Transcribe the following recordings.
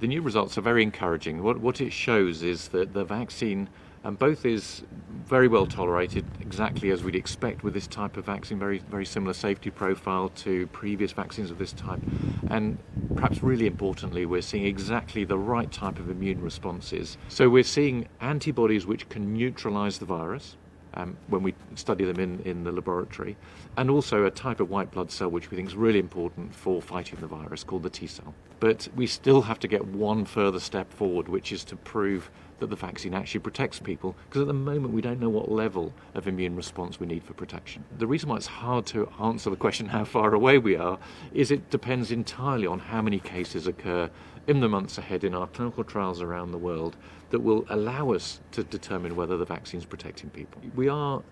The new results are very encouraging. What it shows is that the vaccine both is very well tolerated, exactly as we'd expect with this type of vaccine, very similar safety profile to previous vaccines of this type. And perhaps really importantly, we're seeing exactly the right type of immune responses. So we're seeing antibodies which can neutralize the virus when we study them in the laboratory, and also a type of white blood cell which we think is really important for fighting the virus called the T-cell. But we still have to get one further step forward, which is to prove that the vaccine actually protects people, because at the moment we don't know what level of immune response we need for protection. The reason why it's hard to answer the question how far away we are is it depends entirely on how many cases occur in the months ahead in our clinical trials around the world that will allow us to determine whether the vaccine's protecting people. We are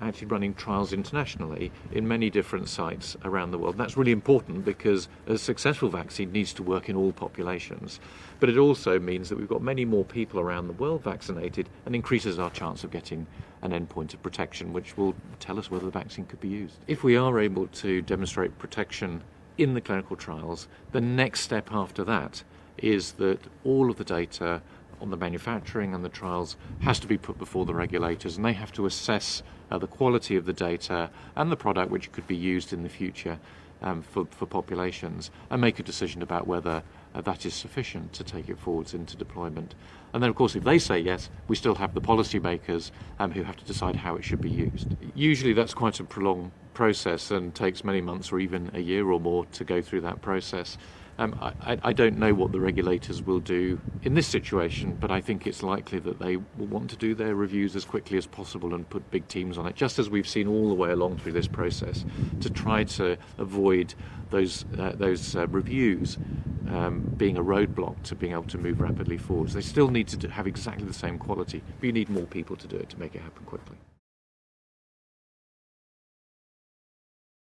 actually running trials internationally in many different sites around the world. That's really important because a successful vaccine needs to work in all populations. But it also means that we've got many more people around the world vaccinated and increases our chance of getting an endpoint of protection, which will tell us whether the vaccine could be used. If we are able to demonstrate protection in the clinical trials, the next step after that is that all of the data on the manufacturing and the trials has to be put before the regulators, and they have to assess the quality of the data and the product which could be used in the future for populations, and make a decision about whether that is sufficient to take it forwards into deployment. And then of course if they say yes, we still have the policymakers who have to decide how it should be used. Usually that's quite a prolonged process and takes many months or even a year or more to go through that process. I don't know what the regulators will do in this situation, but I think it's likely that they will want to do their reviews as quickly as possible and put big teams on it, just as we've seen all the way along through this process, to try to avoid those reviews being a roadblock to being able to move rapidly forwards. They still need to have exactly the same quality, but you need more people to do it to make it happen quickly.